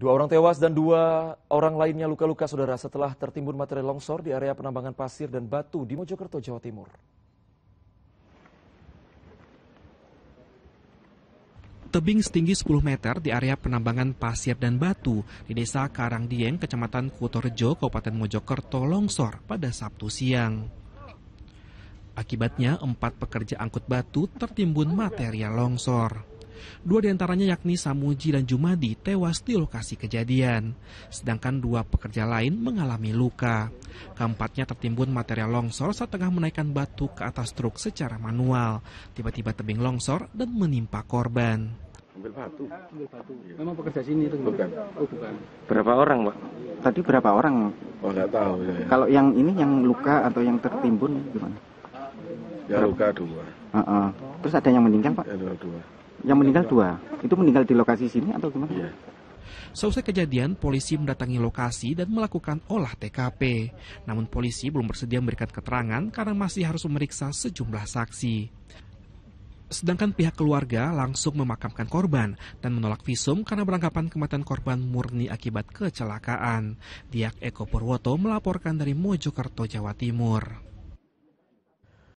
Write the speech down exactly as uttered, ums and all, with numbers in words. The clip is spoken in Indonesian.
Dua orang tewas dan dua orang lainnya luka-luka, saudara, setelah tertimbun material longsor di area penambangan pasir dan batu di Mojokerto, Jawa Timur. Tebing setinggi sepuluh meter di area penambangan pasir dan batu di desa Karangdien, kecamatan Kutorejo, Kabupaten Mojokerto, longsor pada Sabtu siang. Akibatnya, empat pekerja angkut batu tertimbun material longsor. Dua diantaranya yakni Samuji dan Jumadi tewas di lokasi kejadian, sedangkan dua pekerja lain mengalami luka. Keempatnya tertimbun material longsor saat tengah menaikkan batu ke atas truk secara manual. Tiba-tiba tebing longsor dan menimpa korban. Ambil batu. Ambil batu. Memang pekerja sini itu bukan. Oh, bukan. Berapa orang, Pak? Tadi berapa orang? Oh, nggak tahu. Ya, ya. Kalau yang ini yang luka atau yang tertimbun gimana? Ya luka dua. Uh -uh. Terus ada yang meninggal, Pak? Ya, dua. Yang meninggal dua, itu meninggal di lokasi sini atau gimana? Iya. Seusai kejadian, polisi mendatangi lokasi dan melakukan olah T K P. Namun polisi belum bersedia memberikan keterangan karena masih harus memeriksa sejumlah saksi. Sedangkan pihak keluarga langsung memakamkan korban dan menolak visum karena beranggapan kematian korban murni akibat kecelakaan. Diah Eko Purwoto melaporkan dari Mojokerto, Jawa Timur.